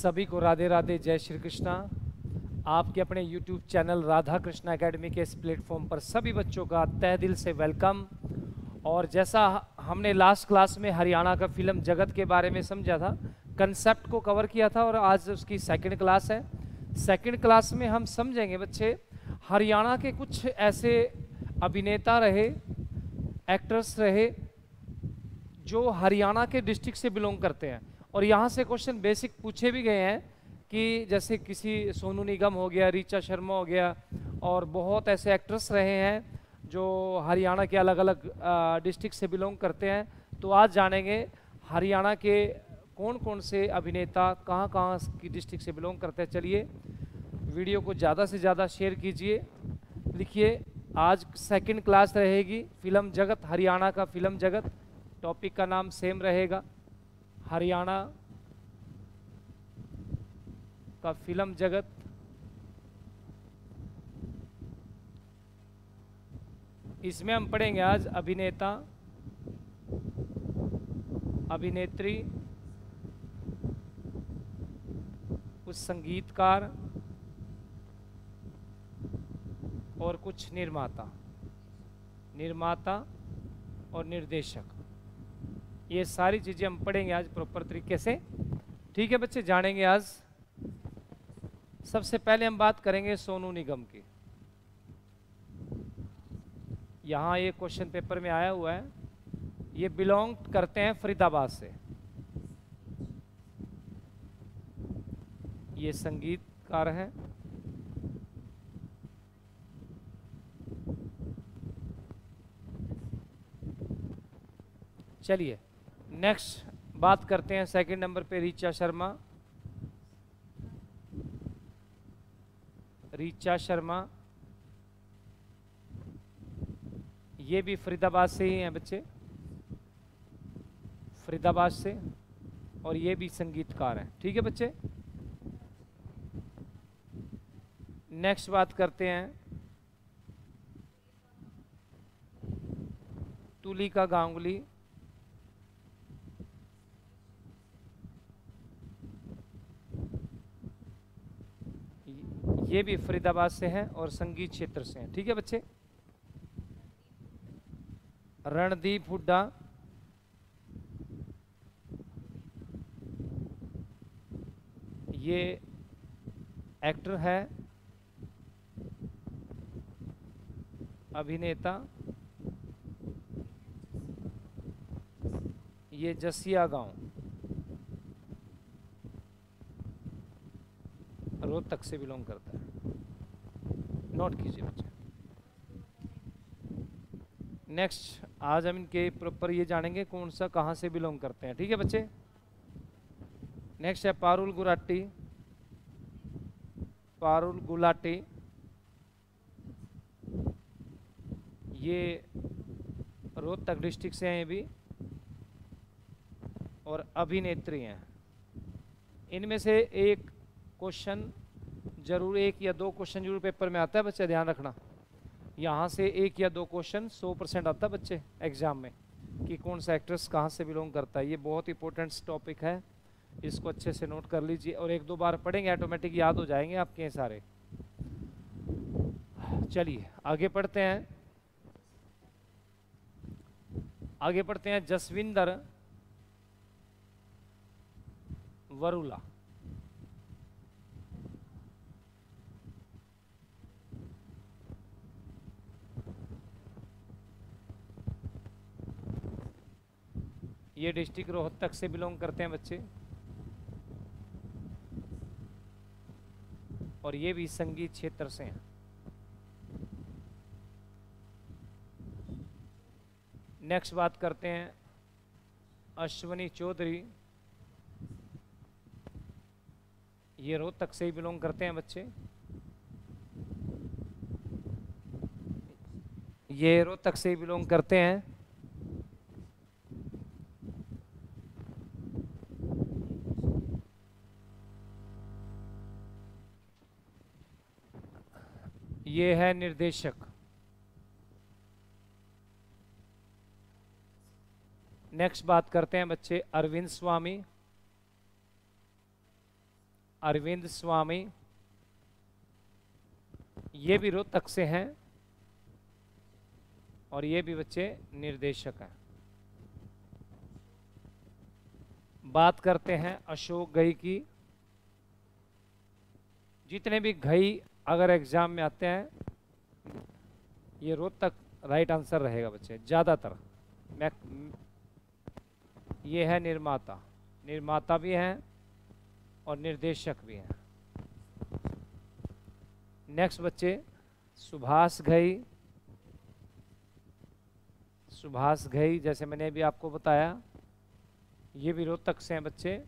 सभी को राधे राधे, जय श्री कृष्णा। आपके अपने YouTube channel Radha Krishna academy के इस प्लेटफॉर्म पर सभी बच्चों का तहे दिल से वेलकम। और जैसा हमने लास्ट क्लास में हरियाणा का फिल्म जगत के बारे में समझा था, कंसेप्ट को कवर किया था, और आज उसकी सेकंड क्लास है। सेकंड क्लास में हम समझेंगे बच्चे हरियाणा के कुछ ऐसे अभिनेता रहे, एक्टर्स रहे जो हरियाणा के डिस्ट्रिक्ट से बिलोंग करते हैं। और यहाँ से क्वेश्चन बेसिक पूछे भी गए हैं कि जैसे किसी सोनू निगम हो गया, रीचा शर्मा हो गया, और बहुत ऐसे एक्ट्रेस रहे हैं जो हरियाणा के अलग अलग डिस्ट्रिक्ट से बिलोंग करते हैं। तो आज जानेंगे हरियाणा के कौन कौन से अभिनेता कहाँ कहाँ की डिस्ट्रिक्ट से बिलोंग करते हैं। चलिए वीडियो को ज़्यादा से ज़्यादा शेयर कीजिए, लिखिए। आज सेकेंड क्लास रहेगी फिल्म जगत, हरियाणा का फिल्म जगत। टॉपिक का नाम सेम रहेगा, हरियाणा का फिल्म जगत। इसमें हम पढ़ेंगे आज अभिनेता, अभिनेत्री, कुछ संगीतकार और कुछ निर्माता और निर्देशक। ये सारी चीज़ें हम पढ़ेंगे आज प्रॉपर तरीके से, ठीक है बच्चे, जानेंगे आज। सबसे पहले हम बात करेंगे सोनू निगम की। यहाँ ये क्वेश्चन पेपर में आया हुआ है, ये बिलोंग करते हैं फरीदाबाद से। ये संगीतकार हैं, चलिए नेक्स्ट बात करते हैं सेकंड नंबर पे रीचा शर्मा। ये भी फरीदाबाद से ही हैं बच्चे, फरीदाबाद से, और ये भी संगीतकार हैं, ठीक है बच्चे। नेक्स्ट बात करते हैं तुलिका गांगुली। ये भी फरीदाबाद से हैं और संगीत क्षेत्र से हैं, ठीक है बच्चे। रणदीप हुड्डा, ये एक्टर है, अभिनेता। ये जसिया गांव रोहतक से बिलोंग करता है, नोट कीजिए बच्चे। नेक्स्ट आज हम इनके प्रॉपर ये जानेंगे कौन सा कहाँ से बिलोंग करते हैं, ठीक है बच्चे। नेक्स्ट है पारुल गुलाटी। ये रोहतक डिस्ट्रिक्ट से हैं ये भी, और अभिनेत्री हैं। इनमें से एक क्वेश्चन जरूर, एक या दो क्वेश्चन जरूर पेपर में आता है बच्चे, ध्यान रखना। यहाँ से एक या दो क्वेश्चन 100% आता है बच्चे एग्जाम में कि कौन सा एक्ट्रेस कहाँ से बिलोंग करता है। ये बहुत इंपॉर्टेंट टॉपिक है, इसको अच्छे से नोट कर लीजिए, और एक दो बार पढ़ेंगे ऑटोमेटिक याद हो जाएंगे आपके ये सारे। चलिए आगे पढ़ते हैं, आगे पढ़ते हैं जसविंदर वरुला। ये डिस्ट्रिक्ट रोहतक से बिलोंग करते हैं बच्चे, और ये भी संगीत क्षेत्र से हैं। नेक्स्ट बात करते हैं अश्विनी चौधरी। ये रोहतक से ही बिलोंग करते हैं बच्चे, ये रोहतक से ही बिलोंग करते हैं। ये है निर्देशक। नेक्स्ट बात करते हैं बच्चे अरविंद स्वामी। अरविंद स्वामी, ये भी रोहतक से हैं और ये भी बच्चे निर्देशक हैं। बात करते हैं अशोक घई की। जितने भी घई अगर एग्जाम में आते हैं ये रोहतक राइट आंसर रहेगा बच्चे ज़्यादातर। ये है निर्माता, निर्माता भी हैं और निर्देशक भी हैं। नेक्स्ट बच्चे सुभाष घई। सुभाष घई जैसे मैंने भी आपको बताया ये भी रोहतक से हैं बच्चे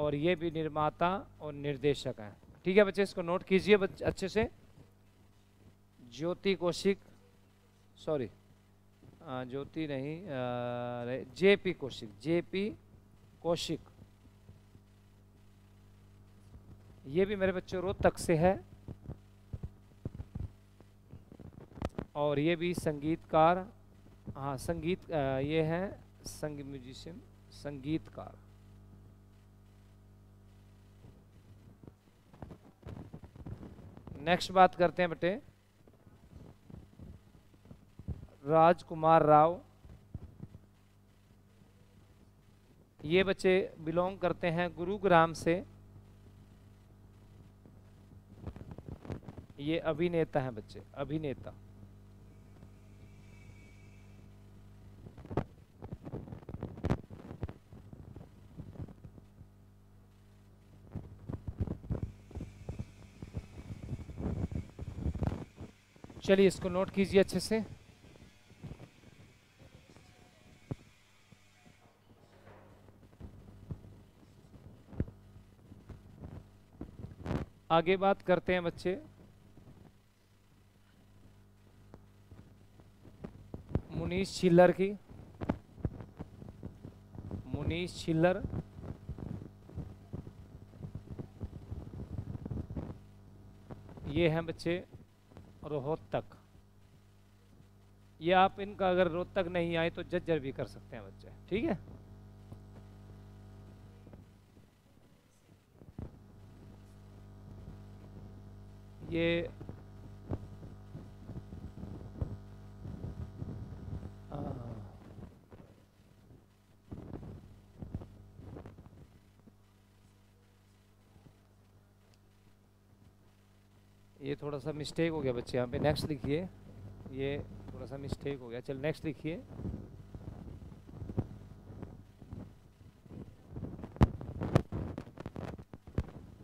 और ये भी निर्माता और निर्देशक हैं। ठीक है बच्चे, इसको नोट कीजिए अच्छे से। ज्योति कौशिक, सॉरी ज्योति नहीं, जेपी कौशिक, जेपी कौशिक, ये भी मेरे बच्चों रोहतक से है और ये भी संगीतकार, हाँ संगीत ये हैं संगीत म्यूजिशियन संगीतकार। नेक्स्ट बात करते हैं बेटे राजकुमार राव। ये बच्चे बिलोंग करते हैं गुरुग्राम से, ये अभिनेता हैं बच्चे, अभिनेता। चलिए इसको नोट कीजिए अच्छे से। आगे बात करते हैं बच्चे मुनीष छिल्लर की। मुनीष छिल्लर, ये हैं बच्चे रोहतक। ये आप इनका अगर रोहतक नहीं आए तो जज्जर भी कर सकते हैं बच्चे, ठीक है। ये थोड़ा सा मिस्टेक हो गया बच्चे यहाँ पे, नेक्स्ट लिखिए। ये थोड़ा सा मिस्टेक हो गया, चल नेक्स्ट लिखिए।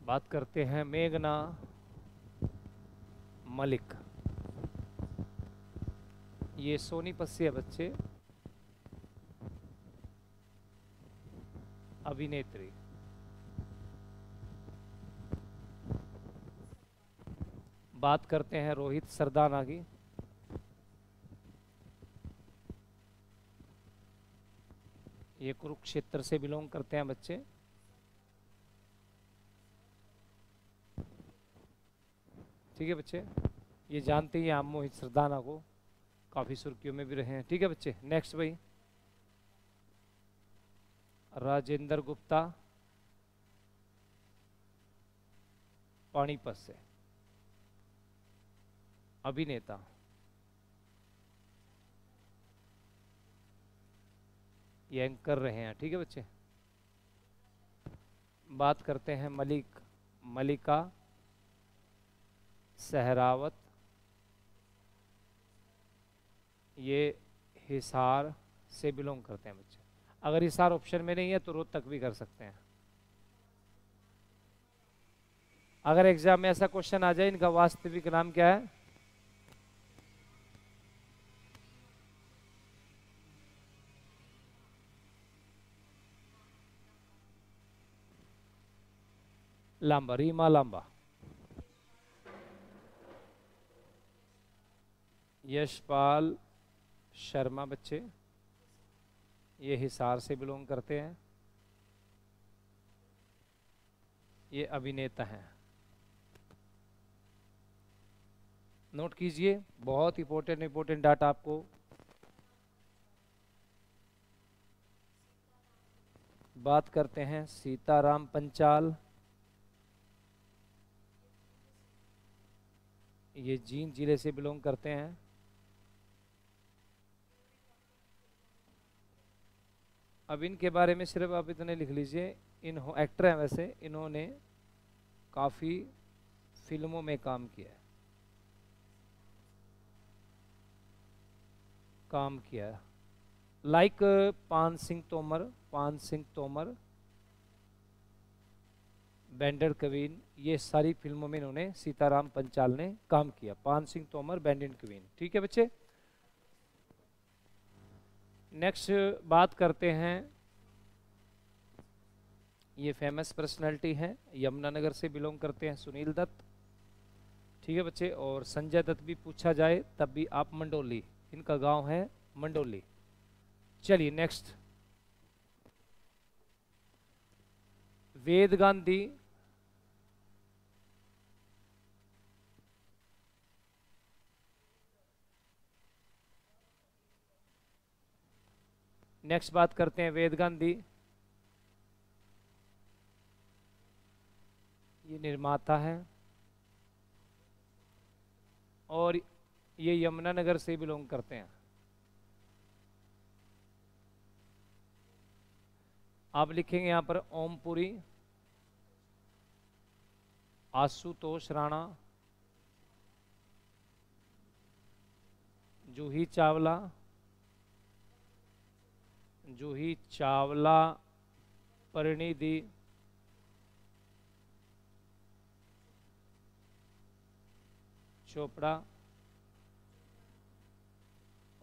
बात करते हैं मेघना मलिक। ये सोनीपत से है बच्चे, अभिनेत्री। बात करते हैं रोहित सरदाना की। ये कुरुक्षेत्र से बिलोंग करते हैं बच्चे। ठीक है बच्चे, ये जानते ही हम मोहित सरदाना को, काफी सुर्खियों में भी रहे हैं। ठीक है बच्चे, नेक्स्ट भाई राजेंद्र गुप्ता, पानीपत से, अभिनेता। ये एंकर रहे हैं। ठीक है बच्चे, बात करते हैं मलिका सहरावत। ये हिसार से बिलोंग करते हैं बच्चे। अगर हिसार ऑप्शन में नहीं है तो रोहतक भी कर सकते हैं। अगर एग्जाम में ऐसा क्वेश्चन आ जाए, इनका वास्तविक नाम क्या है? लांबा, रीमा लांबा। यशपाल शर्मा बच्चे, ये हिसार से बिलोंग करते हैं, ये अभिनेता हैं। नोट कीजिए, बहुत इंपॉर्टेंट डाटा आपको। बात करते हैं सीताराम पंचाल। ये जींद जिले से बिलोंग करते हैं। अब इनके बारे में सिर्फ आप इतने लिख लीजिए, इन एक्टर हैं वैसे, इन्होंने काफ़ी फिल्मों में काम किया है लाइक पान सिंह तोमर, बैंडर कवीन, ये सारी फिल्मों में इन्होंने सीताराम पंचाल ने काम किया। पान सिंह तोमर, बैंडर कवीन, ठीक है बच्चे। नेक्स्ट बात करते हैं, ये फेमस पर्सनैलिटी हैं, यमुनानगर से बिलोंग करते हैं, सुनील दत्त, ठीक है बच्चे। और संजय दत्त भी पूछा जाए तब भी आप मंडोली, इनका गांव है मंडोली। चलिए नेक्स्ट, वेद गांधी, नेक्स्ट बात करते हैं वेद गांधी, ये निर्माता है और ये यमुनानगर से बिलोंग करते हैं। आप लिखेंगे यहाँ पर ओम पुरी, आशुतोष राणा, जूही चावला, परिणीति चोपड़ा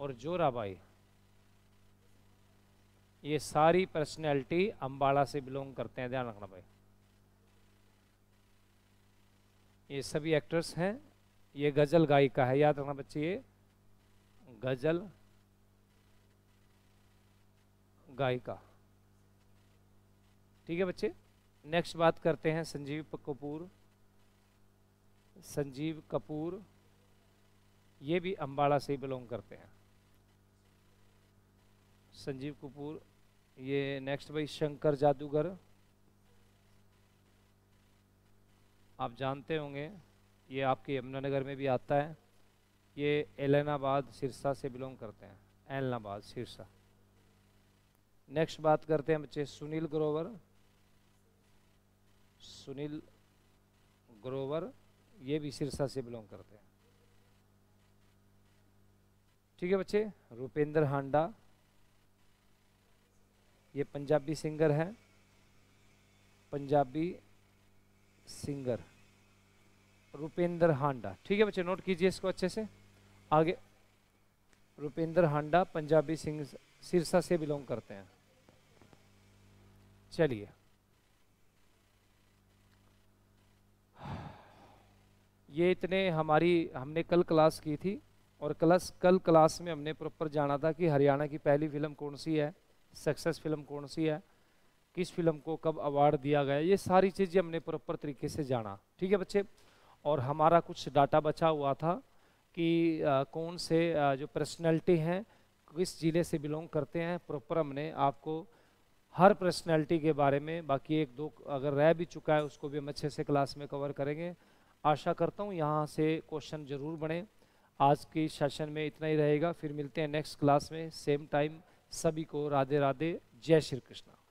और जोराबाई, ये सारी पर्सनैलिटी अम्बाड़ा से बिलोंग करते हैं, ध्यान रखना भाई। ये सभी एक्टर्स हैं, ये गज़ल गायिका है, याद रखना बच्चे, ये गज़ल गायिका, ठीक है बच्चे। नेक्स्ट बात करते हैं संजीव कपूर, ये भी अम्बाड़ा से बिलोंग करते हैं, संजीव कपूर ये। नेक्स्ट भाई शंकर जादूगर, आप जानते होंगे, ये आपके यमुनानगर में भी आता है, ये एलनाबाद सिरसा से बिलोंग करते हैं, एलनाबाद सिरसा। नेक्स्ट बात करते हैं बच्चे सुनील ग्रोवर, ये भी सिरसा से बिलोंग करते हैं, ठीक है बच्चे। रुपेंद्र हांडा, ये पंजाबी सिंगर रुपेंद्र हांडा, ठीक है बच्चे, नोट कीजिए इसको अच्छे से। आगे रुपेंद्र हांडा पंजाबी सिंगर सिरसा से बिलोंग करते हैं। चलिए ये इतने हमने कल क्लास की थी और कल क्लास में हमने प्रॉपर जाना था कि हरियाणा की पहली फिल्म कौन सी है, सक्सेस फिल्म कौन सी है, किस फिल्म को कब अवार्ड दिया गया, ये सारी चीज़ें हमने प्रॉपर तरीके से जाना, ठीक है बच्चे। और हमारा कुछ डाटा बचा हुआ था कि कौन से जो पर्सनैलिटी हैं किस ज़िले से बिलोंग करते हैं, प्रॉपर हमने आपको हर पर्सनैलिटी के बारे में, बाकी एक दो अगर रह भी चुका है उसको भी हम अच्छे से क्लास में कवर करेंगे। आशा करता हूँ यहाँ से क्वेश्चन ज़रूर बने। आज के सेशन में इतना ही रहेगा, फिर मिलते हैं नेक्स्ट क्लास में सेम टाइम। सभी को राधे राधे, जय श्री कृष्णा।